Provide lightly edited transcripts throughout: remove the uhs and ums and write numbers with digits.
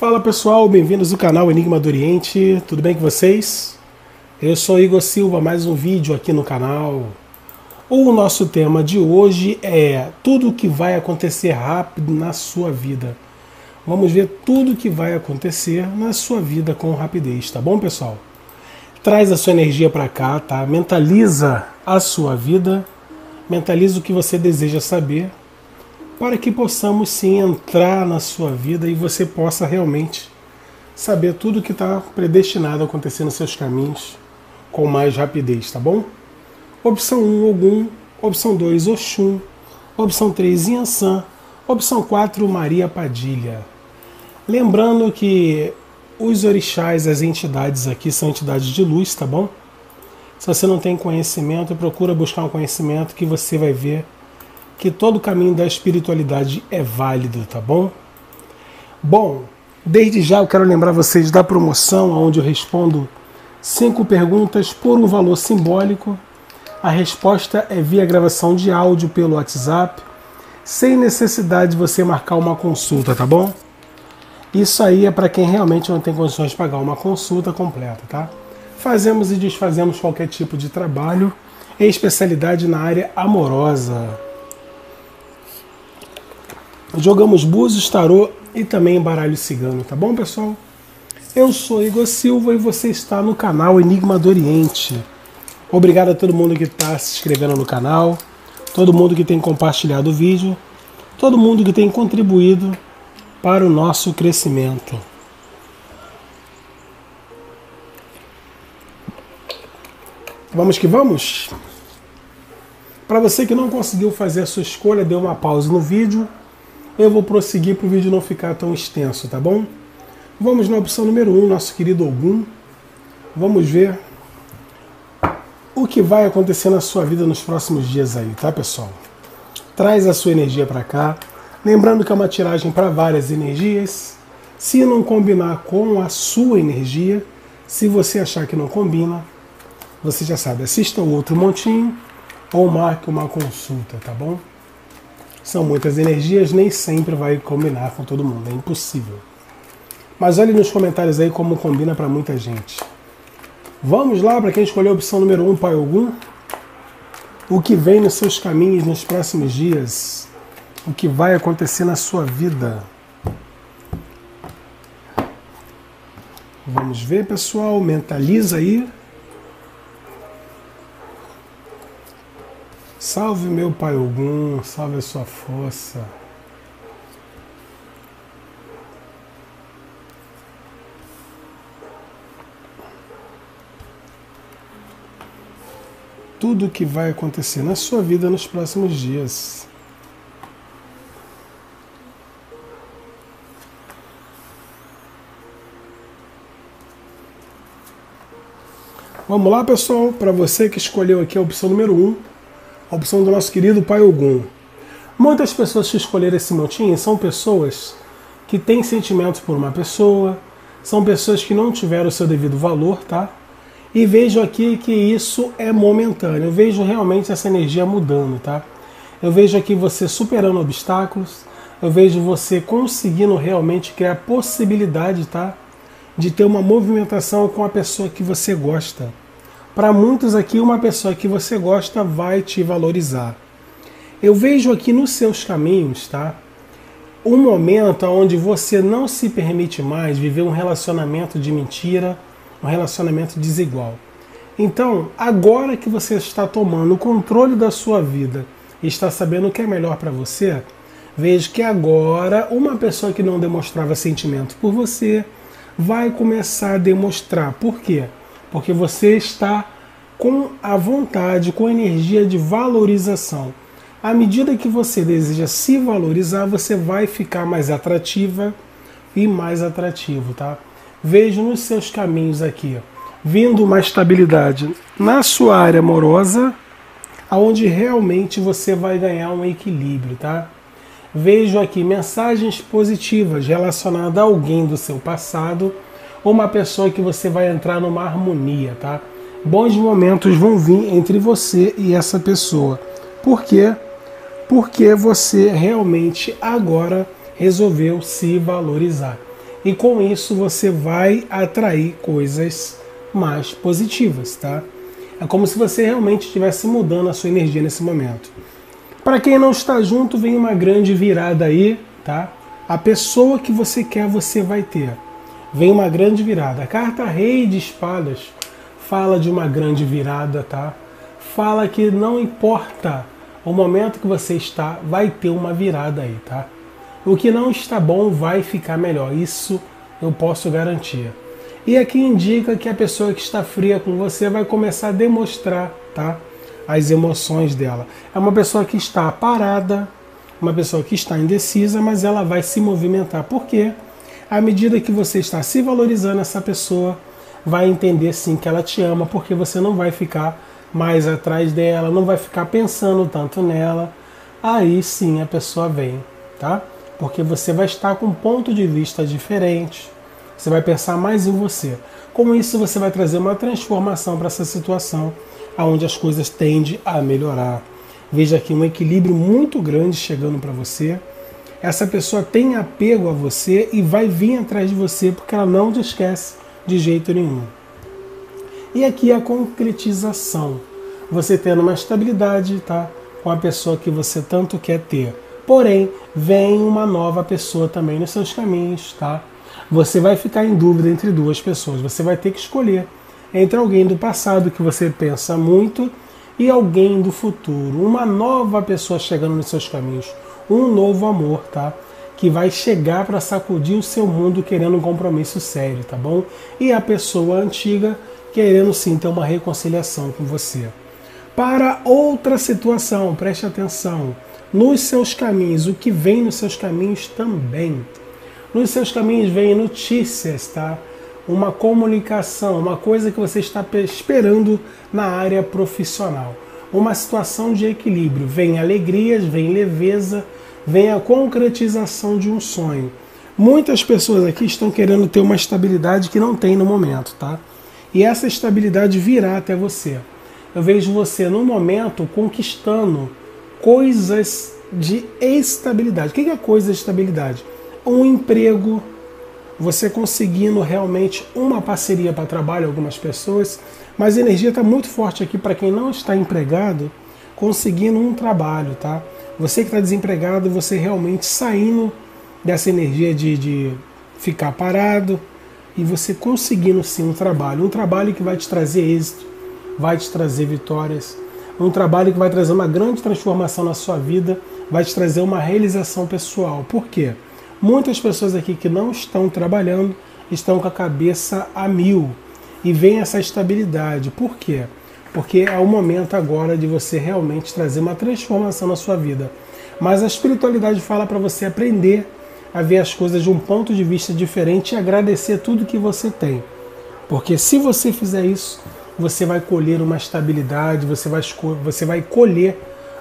Fala pessoal, bem-vindos ao canal Enigma do Oriente, tudo bem com vocês? Eu sou Igor Silva, mais um vídeo aqui no canal. O nosso tema de hoje é tudo o que vai acontecer rápido na sua vida. Vamos ver tudo o que vai acontecer na sua vida com rapidez, tá bom pessoal? Traz a sua energia para cá, tá? Mentaliza a sua vida, mentaliza o que você deseja saber, para que possamos sim entrar na sua vida e você possa realmente saber tudo o que está predestinado a acontecer nos seus caminhos com mais rapidez, tá bom? Opção 1, Ogum. Opção 2, Oxum. Opção 3, Yansã. Opção 4, Maria Padilha. Lembrando que os orixás, as entidades aqui, são entidades de luz, tá bom? Se você não tem conhecimento, procura buscar um conhecimento que você vai ver que todo o caminho da espiritualidade é válido, tá bom? Bom, desde já eu quero lembrar vocês da promoção, onde eu respondo 5 perguntas por um valor simbólico. A resposta é via gravação de áudio pelo WhatsApp, sem necessidade de você marcar uma consulta, tá bom? Isso aí é para quem realmente não tem condições de pagar uma consulta completa, tá? Fazemos e desfazemos qualquer tipo de trabalho, em especialidade na área amorosa. Jogamos búzios, tarô e também baralho cigano, tá bom, pessoal? Eu sou Igor Silva e você está no canal Enigma do Oriente. Obrigado a todo mundo que está se inscrevendo no canal, todo mundo que tem compartilhado o vídeo, todo mundo que tem contribuído para o nosso crescimento. Vamos que vamos? Para você que não conseguiu fazer a sua escolha, dê uma pausa no vídeo. Eu vou prosseguir para o vídeo não ficar tão extenso, tá bom? Vamos na opção número 1, nosso querido Ogum. Vamos ver o que vai acontecer na sua vida nos próximos dias aí, tá, pessoal? Traz a sua energia para cá. Lembrando que é uma tiragem para várias energias. Se não combinar com a sua energia, se você achar que não combina, você já sabe, assista o outro montinho ou marque uma consulta, tá bom? São muitas energias, nem sempre vai combinar com todo mundo, é impossível. Mas olhe nos comentários aí como combina para muita gente. Vamos lá para quem escolheu a opção número 1, Pai Ogum. O que vem nos seus caminhos nos próximos dias? O que vai acontecer na sua vida? Vamos ver, pessoal, mentaliza aí. Salve meu Pai Ogum, salve a sua força. Tudo o que vai acontecer na sua vida nos próximos dias. Vamos lá pessoal, para você que escolheu aqui a opção número 1. A opção do nosso querido Pai Ogum. Muitas pessoas que escolheram esse montinho são pessoas que têm sentimentos por uma pessoa, são pessoas que não tiveram o seu devido valor, tá? E vejo aqui que isso é momentâneo, eu vejo realmente essa energia mudando, tá? Eu vejo aqui você superando obstáculos, eu vejo você conseguindo realmente criar possibilidade, tá? De ter uma movimentação com a pessoa que você gosta. Para muitos aqui, uma pessoa que você gosta vai te valorizar. Eu vejo aqui nos seus caminhos, tá? Um momento onde você não se permite mais viver um relacionamento de mentira, um relacionamento desigual. Então, agora que você está tomando o controle da sua vida e está sabendo o que é melhor para você, vejo que agora uma pessoa que não demonstrava sentimento por você vai começar a demonstrar. Por quê? Porque você está com a vontade, com a energia de valorização. À medida que você deseja se valorizar, você vai ficar mais atrativa e mais atrativo, tá? Vejo nos seus caminhos aqui, vindo uma estabilidade na sua área amorosa, aonde realmente você vai ganhar um equilíbrio, tá? Vejo aqui mensagens positivas relacionadas a alguém do seu passado, uma pessoa que você vai entrar numa harmonia, tá? Bons momentos vão vir entre você e essa pessoa. Por quê? Porque você realmente agora resolveu se valorizar. e com isso você vai atrair coisas mais positivas, tá? É como se você realmente estivesse mudando a sua energia nesse momento. Para quem não está junto, vem uma grande virada aí, tá? A pessoa que você quer, você vai ter. Vem uma grande virada. A carta Rei de Espadas fala de uma grande virada, tá? Fala que não importa o momento que você está, vai ter uma virada aí, tá? O que não está bom vai ficar melhor, isso eu posso garantir. E aqui indica que a pessoa que está fria com você vai começar a demonstrar, tá, as emoções dela. É uma pessoa que está parada, uma pessoa que está indecisa, mas ela vai se movimentar. Por quê? À medida que você está se valorizando, essa pessoa vai entender sim que ela te ama, porque você não vai ficar mais atrás dela, não vai ficar pensando tanto nela. Aí sim a pessoa vem, tá? Porque você vai estar com um ponto de vista diferente, você vai pensar mais em você. Com isso você vai trazer uma transformação para essa situação, onde as coisas tendem a melhorar. Veja aqui um equilíbrio muito grande chegando para você. Essa pessoa tem apego a você e vai vir atrás de você porque ela não te esquece de jeito nenhum. E aqui a concretização. Você tendo uma estabilidade, tá? Com a pessoa que você tanto quer ter. Porém, vem uma nova pessoa também nos seus caminhos, tá? Você vai ficar em dúvida entre duas pessoas. Você vai ter que escolher entre alguém do passado que você pensa muito e alguém do futuro. Uma nova pessoa chegando nos seus caminhos. Um novo amor, tá? Que vai chegar para sacudir o seu mundo querendo um compromisso sério, tá bom? E a pessoa antiga querendo sim ter uma reconciliação com você. Para outra situação, preste atenção. Nos seus caminhos, o que vem nos seus caminhos também. Nos seus caminhos vem notícias, tá? Uma comunicação, uma coisa que você está esperando na área profissional. Uma situação de equilíbrio. Vem alegrias, vem leveza, vem a concretização de um sonho. Muitas pessoas aqui estão querendo ter uma estabilidade que não tem no momento, tá? E essa estabilidade virá até você. Eu vejo você, no momento, conquistando coisas de estabilidade. O que é coisa de estabilidade? Um emprego, você conseguindo realmente uma parceria para trabalho, algumas pessoas, mas a energia está muito forte aqui para quem não está empregado, conseguindo um trabalho, tá? Você que está desempregado, você realmente saindo dessa energia de ficar parado e você conseguindo sim um trabalho que vai te trazer êxito, vai te trazer vitórias, um trabalho que vai trazer uma grande transformação na sua vida, vai te trazer uma realização pessoal. Por quê? Muitas pessoas aqui que não estão trabalhando estão com a cabeça a mil e vem essa estabilidade. Por quê? Porque é o momento agora de você realmente trazer uma transformação na sua vida. Mas a espiritualidade fala para você aprender a ver as coisas de um ponto de vista diferente e agradecer tudo que você tem. Porque se você fizer isso, você vai colher uma estabilidade, você vai colher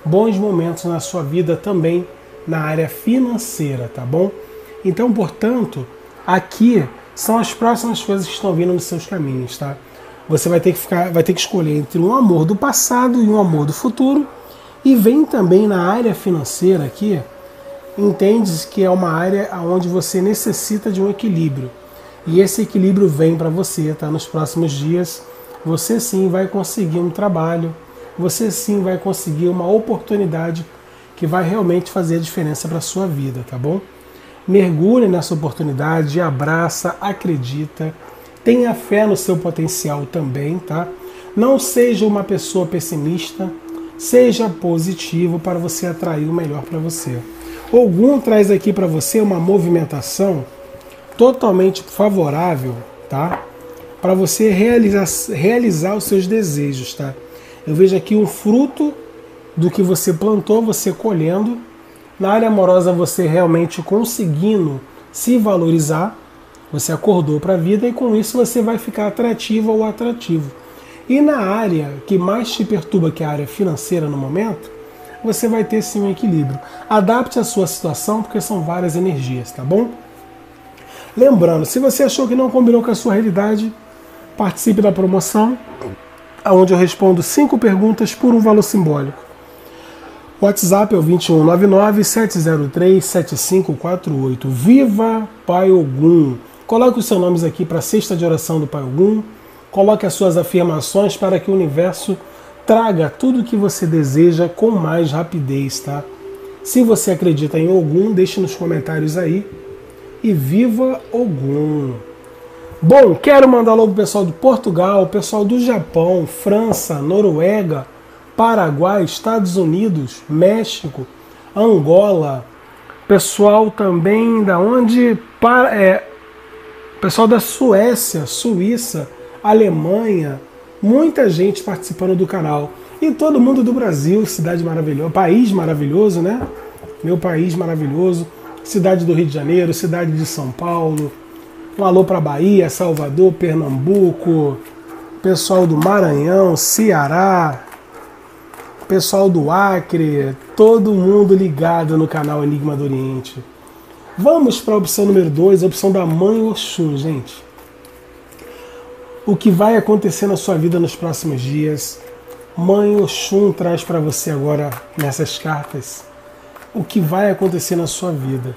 bons momentos na sua vida também na área financeira, tá bom? Então, portanto, aqui são as próximas coisas que estão vindo nos seus caminhos, tá? Você vai ter que escolher entre um amor do passado e um amor do futuro. E vem também na área financeira aqui, entende-se que é uma área onde você necessita de um equilíbrio. E esse equilíbrio vem para você, tá? Nos próximos dias, você sim vai conseguir um trabalho, você sim vai conseguir uma oportunidade que vai realmente fazer a diferença para a sua vida, tá bom? Mergulhe nessa oportunidade, abraça, acredita, tenha fé no seu potencial também, tá? Não seja uma pessoa pessimista, seja positivo para você atrair o melhor para você. Ogum traz aqui para você uma movimentação totalmente favorável, tá? Para você realizar os seus desejos, tá? Eu vejo aqui um fruto do que você plantou, você colhendo. Na área amorosa, você realmente conseguindo se valorizar, você acordou para a vida e com isso você vai ficar atrativa ou atrativo. E na área que mais te perturba, que é a área financeira no momento, você vai ter sim um equilíbrio. Adapte a sua situação, porque são várias energias, tá bom? Lembrando, se você achou que não combinou com a sua realidade, participe da promoção, onde eu respondo 5 perguntas por um valor simbólico. WhatsApp é o 2199-703-7548. Viva Pai Ogum! Coloque os seus nomes aqui para a cesta de oração do Pai Ogum. Coloque as suas afirmações para que o universo traga tudo o que você deseja com mais rapidez, tá? Se você acredita em Ogum, deixe nos comentários aí. E viva Ogum! Bom, quero mandar logo o pessoal do Portugal, o pessoal do Japão, França, Noruega, Paraguai, Estados Unidos, México, Angola, pessoal também da onde? Pessoal da Suécia, Suíça, Alemanha, muita gente participando do canal. E todo mundo do Brasil, cidade maravilhosa, país maravilhoso, né? Meu país maravilhoso, cidade do Rio de Janeiro, cidade de São Paulo. Um alô para Bahia, Salvador, Pernambuco, pessoal do Maranhão, Ceará, pessoal do Acre, todo mundo ligado no canal Enigma do Oriente. Vamos para a opção número 2, a opção da Mãe Oxum, gente. O que vai acontecer na sua vida nos próximos dias? Mãe Oxum traz para você agora, nessas cartas, o que vai acontecer na sua vida.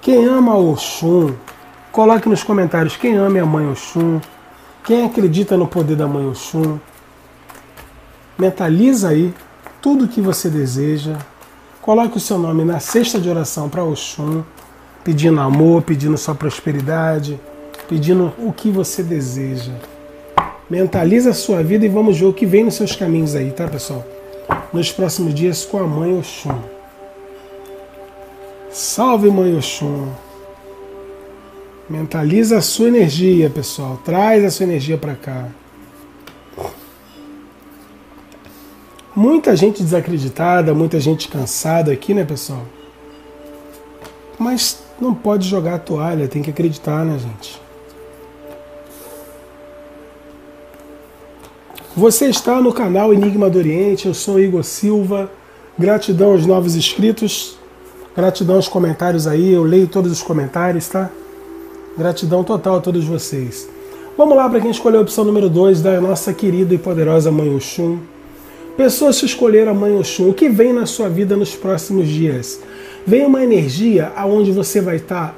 Quem ama Oxum, coloque nos comentários quem ama a Mãe Oxum, quem acredita no poder da Mãe Oxum. Mentaliza aí tudo o que você deseja. Coloque o seu nome na cesta de oração para Oxum, pedindo amor, pedindo sua prosperidade, pedindo o que você deseja. Mentaliza a sua vida e vamos ver o que vem nos seus caminhos aí, tá, pessoal? Nos próximos dias com a Mãe Oxum. Salve, Mãe Oxum! Mentaliza a sua energia, pessoal. Traz a sua energia para cá. Muita gente desacreditada, muita gente cansada aqui, né, pessoal? Mas não pode jogar a toalha, tem que acreditar, né, gente? Você está no canal Enigma do Oriente, eu sou Igor Silva. Gratidão aos novos inscritos. Gratidão aos comentários aí, eu leio todos os comentários, tá? Gratidão total a todos vocês. Vamos lá para quem escolheu a opção número 2 da nossa querida e poderosa Mãe Oxum. Pessoas que escolheram a Mãe Oxum, o que vem na sua vida nos próximos dias? Vem uma energia aonde você vai estar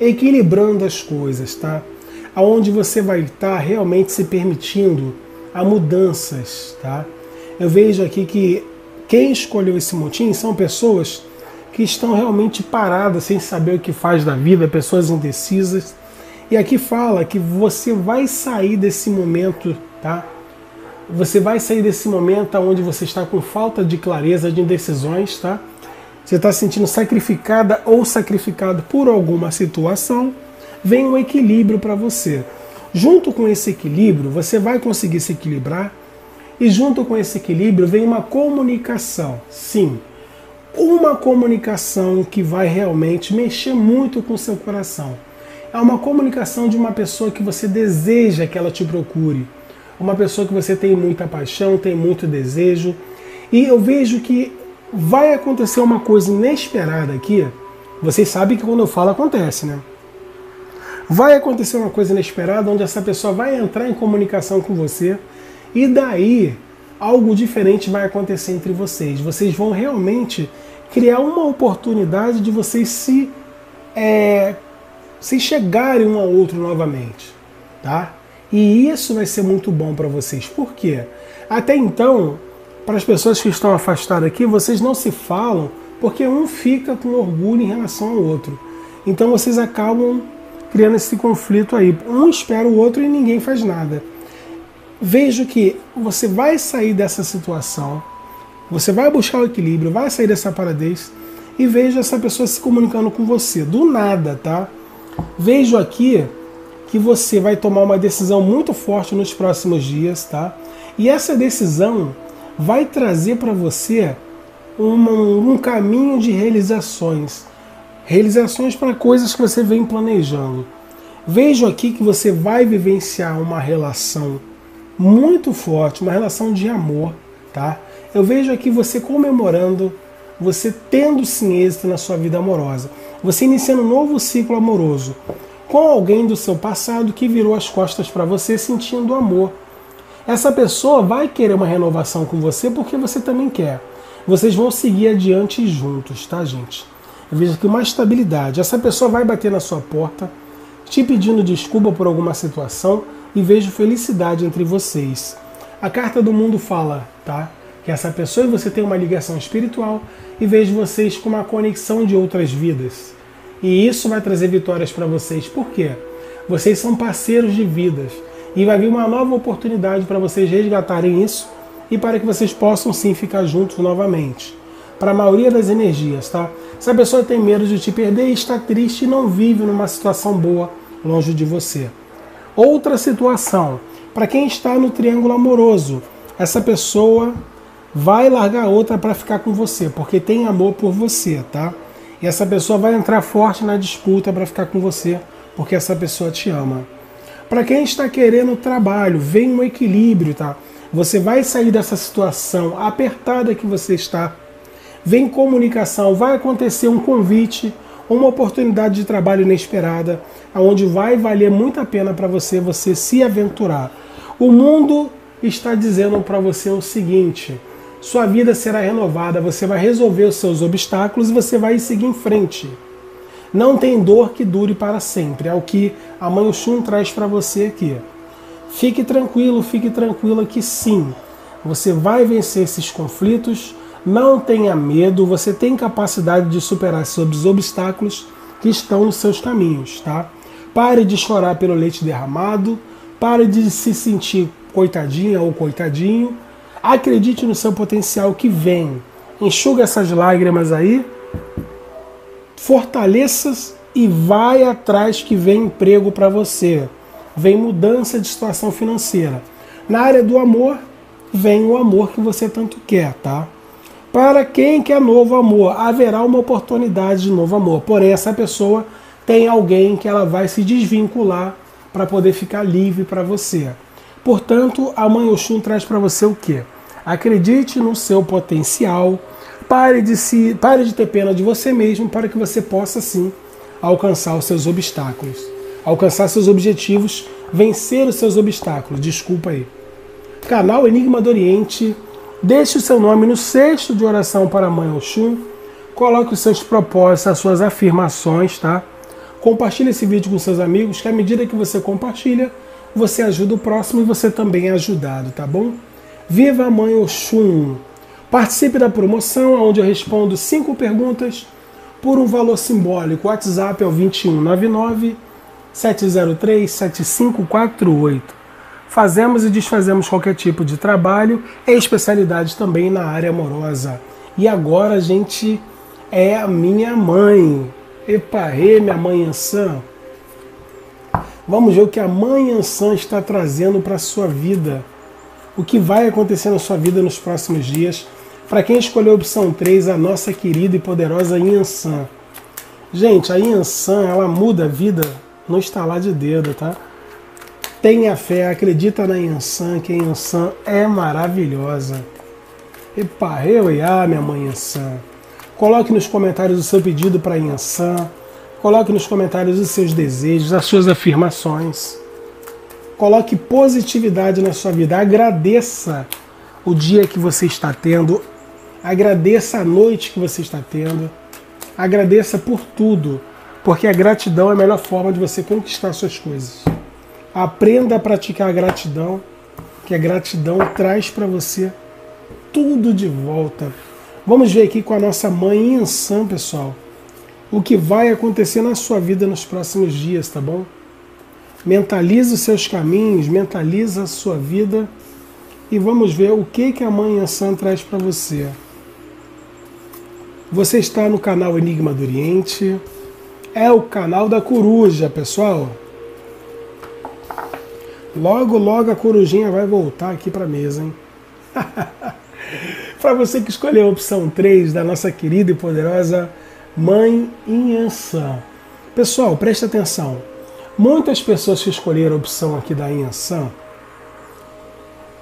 equilibrando as coisas, tá? Aonde você vai estar realmente se permitindo a mudanças, tá? Eu vejo aqui que quem escolheu esse motim são pessoas que estão realmente paradas, sem saber o que faz da vida, pessoas indecisas. E aqui fala que você vai sair desse momento, tá? Você vai sair desse momento onde você está com falta de clareza, de indecisões, tá? Você está sentindo sacrificada ou sacrificado por alguma situação. Vem um equilíbrio para você. Junto com esse equilíbrio, você vai conseguir se equilibrar. E junto com esse equilíbrio vem uma comunicação. Sim. Uma comunicação que vai realmente mexer muito com o seu coração. É uma comunicação de uma pessoa que você deseja que ela te procure. Uma pessoa que você tem muita paixão, tem muito desejo. E eu vejo que vai acontecer uma coisa inesperada aqui. Vocês sabem que quando eu falo acontece, né? Vai acontecer uma coisa inesperada onde essa pessoa vai entrar em comunicação com você. E daí algo diferente vai acontecer entre vocês. Vocês vão realmente criar uma oportunidade de vocês se chegarem um ao outro novamente, tá? E isso vai ser muito bom para vocês. Por quê? Até então, para as pessoas que estão afastadas aqui, vocês não se falam porque um fica com orgulho em relação ao outro. Então vocês acabam criando esse conflito aí. Um espera o outro e ninguém faz nada. Vejo que você vai sair dessa situação, você vai buscar o equilíbrio, vai sair dessa paradez e vejo essa pessoa se comunicando com você, do nada, tá? Vejo aqui que você vai tomar uma decisão muito forte nos próximos dias, tá? E essa decisão vai trazer para você um caminho de realizações. Realizações para coisas que você vem planejando. Vejo aqui que você vai vivenciar uma relação muito forte, uma relação de amor, tá? Eu vejo aqui você comemorando, você tendo sim êxito na sua vida amorosa. Você iniciando um novo ciclo amoroso com alguém do seu passado que virou as costas para você sentindo amor. Essa pessoa vai querer uma renovação com você porque você também quer. Vocês vão seguir adiante juntos, tá, gente? Eu vejo aqui uma estabilidade. Essa pessoa vai bater na sua porta te pedindo desculpa por alguma situação e vejo felicidade entre vocês. A carta do mundo fala, tá? Que essa pessoa e você tem uma ligação espiritual e vejo vocês com uma conexão de outras vidas. E isso vai trazer vitórias para vocês. Por quê? Vocês são parceiros de vidas. E vai vir uma nova oportunidade para vocês resgatarem isso e para que vocês possam sim ficar juntos novamente. Para a maioria das energias, tá? Se a pessoa tem medo de te perder, está triste e não vive numa situação boa longe de você. Outra situação, para quem está no triângulo amoroso, essa pessoa vai largar outra para ficar com você, porque tem amor por você, tá? E essa pessoa vai entrar forte na disputa para ficar com você, porque essa pessoa te ama. Para quem está querendo trabalho, vem um equilíbrio, tá? Você vai sair dessa situação apertada que você está. Vem comunicação, vai acontecer um convite, uma oportunidade de trabalho inesperada, onde vai valer muito a pena para você se aventurar. O mundo está dizendo para você o seguinte, sua vida será renovada, você vai resolver os seus obstáculos e você vai seguir em frente. Não tem dor que dure para sempre, é o que a Mãe Oxum traz para você aqui. Fique tranquila que sim, você vai vencer esses conflitos, não tenha medo, você tem capacidade de superar esses obstáculos que estão nos seus caminhos, tá? Pare de chorar pelo leite derramado, pare de se sentir coitadinha ou coitadinho, acredite no seu potencial que vem, enxuga essas lágrimas aí, fortaleça-se e vai atrás que vem emprego para você. Vem mudança de situação financeira. Na área do amor, vem o amor que você tanto quer, tá? Para quem quer novo amor, haverá uma oportunidade de novo amor. Porém, essa pessoa tem alguém que ela vai se desvincular para poder ficar livre para você. Portanto, a Mãe Oxum traz para você o quê? Acredite no seu potencial, pare de ter pena de você mesmo para que você possa, sim, alcançar os seus obstáculos. Alcançar seus objetivos, vencer os seus obstáculos. Desculpa aí. Canal Enigma do Oriente. Deixe o seu nome no cesto de oração para a Mãe Oxum. Coloque os seus propósitos, as suas afirmações, tá? Compartilhe esse vídeo com seus amigos, que à medida que você compartilha, você ajuda o próximo e você também é ajudado, tá bom? Viva a Mãe Oxum! Participe da promoção, onde eu respondo 5 perguntas por um valor simbólico. O WhatsApp é o 2199-703-7548. Fazemos e desfazemos qualquer tipo de trabalho, é especialidade também na área amorosa. E agora a gente é a minha mãe. Eparê, minha mãe Yansã. Vamos ver o que a mãe Yansã está trazendo para a sua vida. O que vai acontecer na sua vida nos próximos dias. Para quem escolheu a opção 3, a nossa querida e poderosa Yansã. Gente, a Yansã, ela muda a vida no estalar de dedo, tá? Tenha fé, acredita na Yansã, que a Yansã é maravilhosa. Epa, eu e a minha mãe Yansã. Coloque nos comentários o seu pedido para a Yansã. Coloque nos comentários os seus desejos, as suas afirmações. Coloque positividade na sua vida. Agradeça o dia que você está tendo. Agradeça a noite que você está tendo. Agradeça por tudo, porque a gratidão é a melhor forma de você conquistar suas coisas. Aprenda a praticar a gratidão, que a gratidão traz para você tudo de volta. Vamos ver aqui com a nossa mãe Yansã, pessoal, o que vai acontecer na sua vida nos próximos dias, tá bom? Mentaliza os seus caminhos, mentaliza a sua vida e vamos ver o que a mãe Yansã traz para você. Você está no canal Enigma do Oriente, é o canal da coruja, pessoal. Logo, logo a corujinha vai voltar aqui para a mesa, hein? Para você que escolheu a opção 3 da nossa querida e poderosa Mãe Yansã. Pessoal, presta atenção. Muitas pessoas que escolheram a opção aqui da Yansã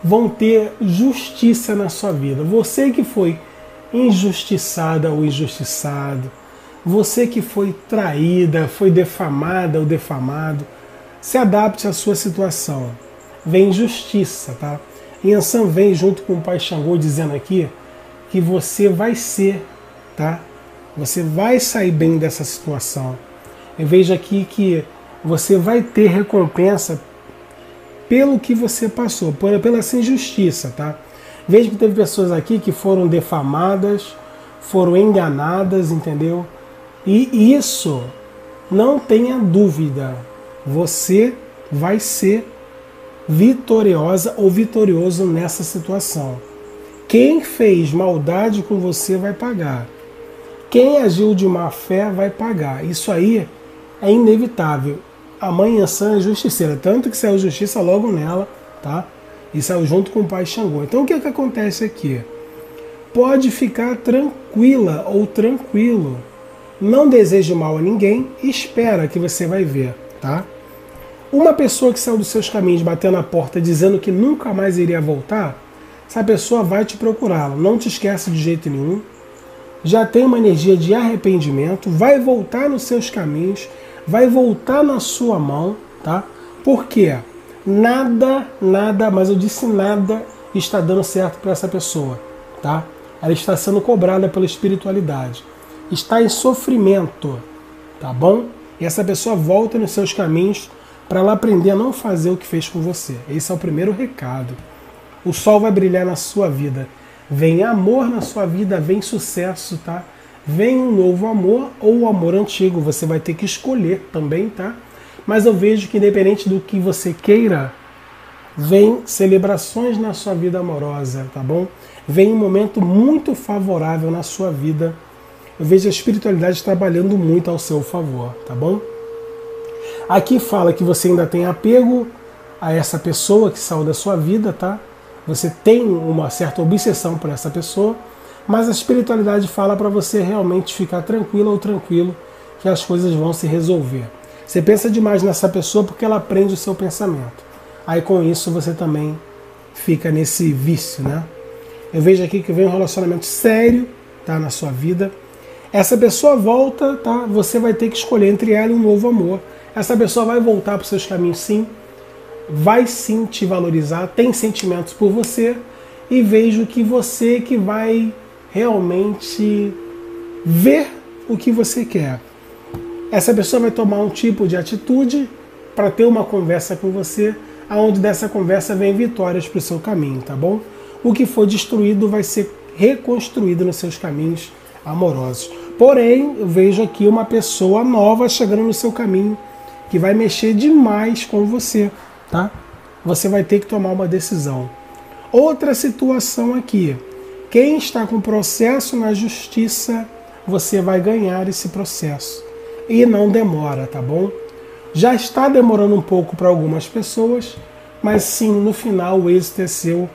vão ter justiça na sua vida. Você que foi injustiçada ou injustiçado, você que foi traída, foi defamada ou defamado, se adapte à sua situação. Vem justiça, tá? Yansã vem junto com o Pai Xangô dizendo aqui que você vai ser, tá? Você vai sair bem dessa situação. Eu vejo aqui que você vai ter recompensa pelo que você passou, pela essa injustiça, tá? Veja que teve pessoas aqui que foram defamadas, foram enganadas, entendeu? E isso, não tenha dúvida, você vai ser vitoriosa ou vitorioso nessa situação. Quem fez maldade com você vai pagar. Quem agiu de má fé vai pagar. Isso aí é inevitável. A mãe Yansã é justiceira, tanto que saiu justiça logo nela, tá? E saiu junto com o pai Xangô. Então o que é que acontece aqui? Pode ficar tranquila ou tranquilo. Não deseje mal a ninguém, espera que você vai ver, tá? Uma pessoa que saiu dos seus caminhos, batendo a porta, dizendo que nunca mais iria voltar, essa pessoa vai te procurar, não te esquece de jeito nenhum, já tem uma energia de arrependimento, vai voltar nos seus caminhos, vai voltar na sua mão, tá? Por quê? Nada, mas eu disse nada, está dando certo para essa pessoa, tá? Ela está sendo cobrada pela espiritualidade, está em sofrimento, tá bom? E essa pessoa volta nos seus caminhos para ela aprender a não fazer o que fez com você. Esse é o primeiro recado. O sol vai brilhar na sua vida. Vem amor na sua vida, vem sucesso, tá? Vem um novo amor ou um amor antigo. Você vai ter que escolher também, tá? Mas eu vejo que independente do que você queira, vem celebrações na sua vida amorosa, tá bom? Vem um momento muito favorável na sua vida. Eu vejo a espiritualidade trabalhando muito ao seu favor, tá bom? Aqui fala que você ainda tem apego a essa pessoa que saiu da sua vida, tá? Você tem uma certa obsessão por essa pessoa, mas a espiritualidade fala para você realmente ficar tranquila ou tranquilo que as coisas vão se resolver. Você pensa demais nessa pessoa porque ela prende o seu pensamento. Aí com isso você também fica nesse vício, né? Eu vejo aqui que vem um relacionamento sério, tá, na sua vida. Essa pessoa volta, tá? Você vai ter que escolher entre ela e um novo amor. Essa pessoa vai voltar para os seus caminhos, sim. Vai sim te valorizar, tem sentimentos por você, e vejo que você que vai realmente ver o que você quer. Essa pessoa vai tomar um tipo de atitude para ter uma conversa com você, aonde dessa conversa vem vitórias para o seu caminho, tá bom? O que for destruído vai ser reconstruído nos seus caminhos amorosos. Porém, eu vejo aqui uma pessoa nova chegando no seu caminho, que vai mexer demais com você, tá? Você vai ter que tomar uma decisão. Outra situação aqui. Quem está com processo na justiça, você vai ganhar esse processo. E não demora, tá bom? Já está demorando um pouco para algumas pessoas, mas sim, no final o êxito é seu.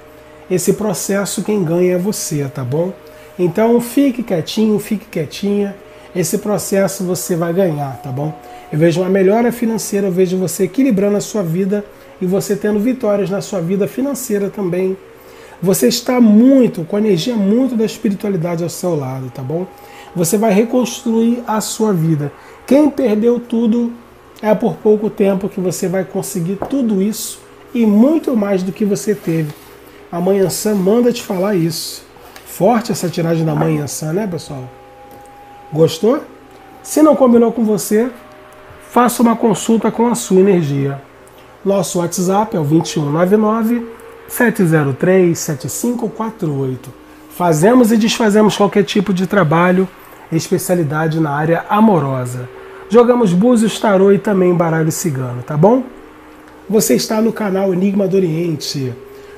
Esse processo quem ganha é você, tá bom? Então fique quietinho, fique quietinha. Esse processo você vai ganhar, tá bom? Eu vejo uma melhora financeira, eu vejo você equilibrando a sua vida e você tendo vitórias na sua vida financeira também. Você está muito, com a energia muito da espiritualidade ao seu lado, tá bom? Você vai reconstruir a sua vida. Quem perdeu tudo, é por pouco tempo que você vai conseguir tudo isso e muito mais do que você teve. A mãe Yansã manda te falar isso. Forte essa tiragem da mãe Yansã, né, pessoal? Gostou? Se não combinou com você, faça uma consulta com a sua energia. Nosso WhatsApp é o 2199-703-7548. Fazemos e desfazemos qualquer tipo de trabalho, especialidade na área amorosa. Jogamos búzios, tarô e também baralho cigano, tá bom? Você está no canal Enigma do Oriente.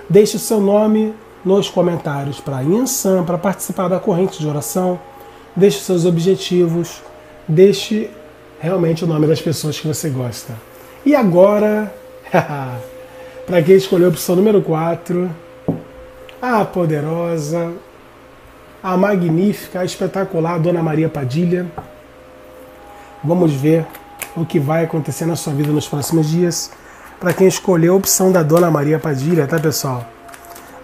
Deixe o seu nome nos comentários para Yansã, para participar da corrente de oração. Deixe os seus objetivos, deixe realmente o nome das pessoas que você gosta. E agora, para quem escolheu a opção número 4, a poderosa, a magnífica, a espetacular Dona Maria Padilha, vamos ver o que vai acontecer na sua vida nos próximos dias. Para quem escolheu a opção da Dona Maria Padilha, tá, pessoal?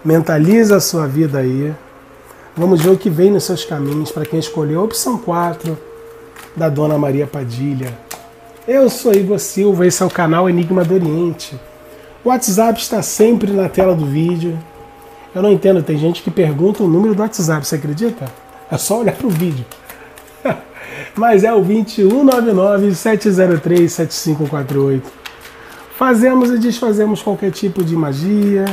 Mentaliza a sua vida aí. Vamos ver o que vem nos seus caminhos. Para quem escolheu a opção 4... da Dona Maria Padilha. Eu sou Igor Silva, esse é o canal Enigma do Oriente. O WhatsApp está sempre na tela do vídeo. Eu não entendo, tem gente que pergunta o número do WhatsApp, você acredita? É só olhar para o vídeo. mas é o 2199-703-7548. Fazemos e desfazemos qualquer tipo de magia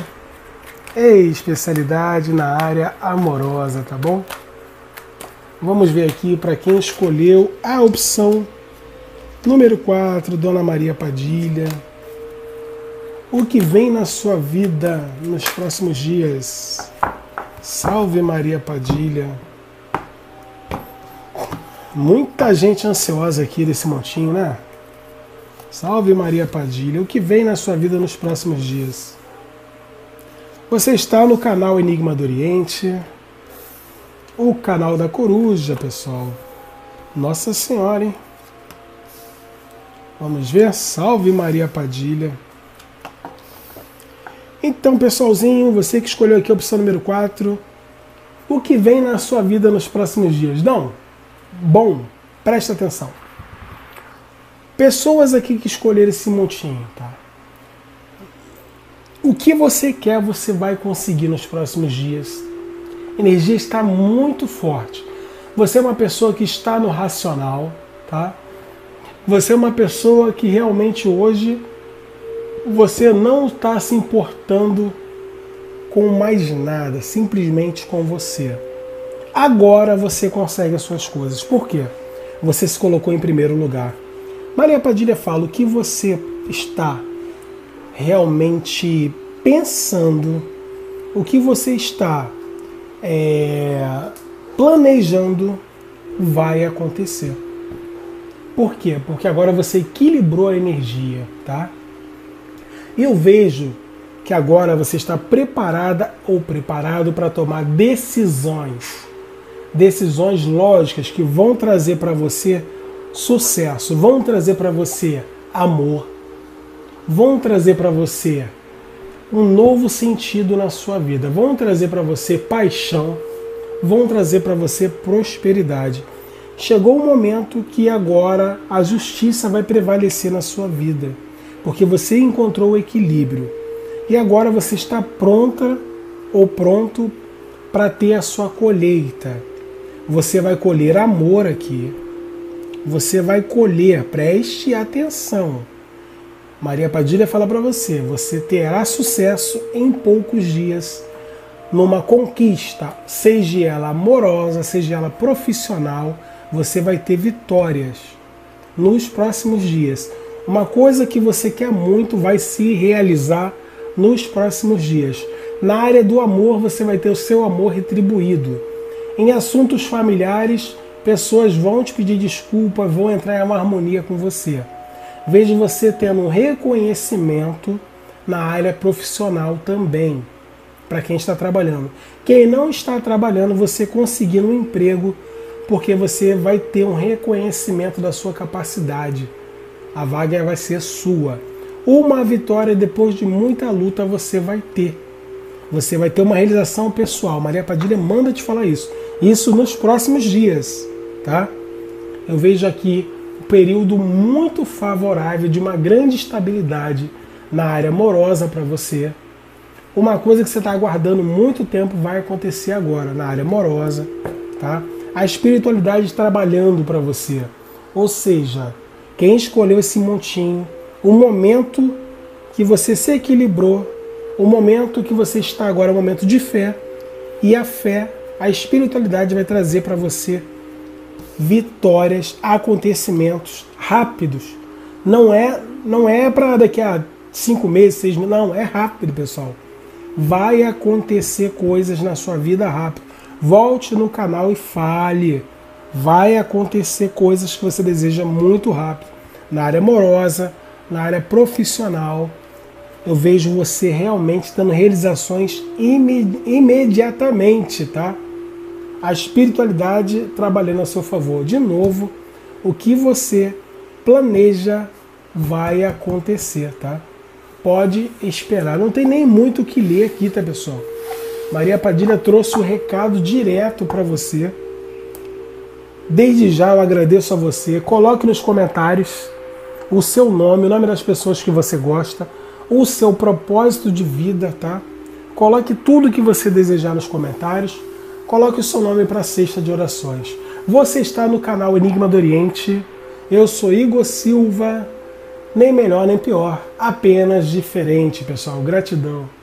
e especialidade na área amorosa, tá bom? Vamos ver aqui para quem escolheu a opção número 4, Dona Maria Padilha. O que vem na sua vida nos próximos dias? Salve Maria Padilha. Muita gente ansiosa aqui desse montinho, né? Salve Maria Padilha. O que vem na sua vida nos próximos dias? Você está no canal Enigma do Oriente, o canal da coruja, pessoal. Nossa Senhora, hein? Vamos ver. Salve Maria Padilha. Então, pessoalzinho, você que escolheu aqui a opção número 4, o que vem na sua vida nos próximos dias? Não? Bom, presta atenção. Pessoas aqui que escolheram esse montinho, tá? O que você quer, você vai conseguir nos próximos dias. A energia está muito forte. Você é uma pessoa que está no racional, tá? Você é uma pessoa que realmente hoje você não está se importando com mais nada, simplesmente com você. Agora você consegue as suas coisas. Por quê? Você se colocou em primeiro lugar. Maria Padilha fala: o que você está realmente pensando, o que você está planejando, vai acontecer. Por quê? Porque agora você equilibrou a energia, tá? Eu vejo que agora você está preparada ou preparado para tomar decisões. Decisões lógicas que vão trazer para você sucesso, vão trazer para você amor, vão trazer para você um novo sentido na sua vida, vão trazer para você paixão, vão trazer para você prosperidade. Chegou o momento que agora a justiça vai prevalecer na sua vida, porque você encontrou o equilíbrio. E agora você está pronta ou pronto para ter a sua colheita. Você vai colher amor aqui. Você vai colher, preste atenção. Maria Padilha fala para você: você terá sucesso em poucos dias, numa conquista, seja ela amorosa, seja ela profissional. Você vai ter vitórias nos próximos dias. Uma coisa que você quer muito vai se realizar nos próximos dias. Na área do amor, você vai ter o seu amor retribuído. Em assuntos familiares, pessoas vão te pedir desculpa, vão entrar em uma harmonia com você. Vejo você tendo um reconhecimento na área profissional também, para quem está trabalhando. Quem não está trabalhando, você conseguindo um emprego, porque você vai ter um reconhecimento da sua capacidade. A vaga vai ser sua. Uma vitória depois de muita luta você vai ter. Você vai ter uma realização pessoal. Maria Padilha manda te falar isso. Isso nos próximos dias, tá? Eu vejo aqui um período muito favorável de uma grande estabilidade na área amorosa para você. Uma coisa que você está aguardando muito tempo vai acontecer agora na área amorosa, tá? A espiritualidade trabalhando para você. Ou seja, quem escolheu esse montinho, o momento que você se equilibrou, o momento que você está agora é um momento de fé. E a fé, a espiritualidade vai trazer para você vitórias, acontecimentos rápidos. Não é para daqui a 5 meses, 6 meses, não. É rápido, pessoal. Vai acontecer coisas na sua vida rápido. Volte no canal e fale. Vai acontecer coisas que você deseja muito rápido. Na área amorosa, na área profissional, eu vejo você realmente dando realizações imediatamente, tá? A espiritualidade trabalhando a seu favor. De novo, o que você planeja vai acontecer, tá? Pode esperar. Não tem nem muito o que ler aqui, tá, pessoal? Maria Padilha trouxe o recado direto para você. Desde já eu agradeço a você. Coloque nos comentários o seu nome, o nome das pessoas que você gosta, o seu propósito de vida, tá? Coloque tudo que você desejar nos comentários. Coloque o seu nome para a cesta de orações. Você está no canal Enigma do Oriente, eu sou Igor Silva, nem melhor nem pior, apenas diferente, pessoal, gratidão.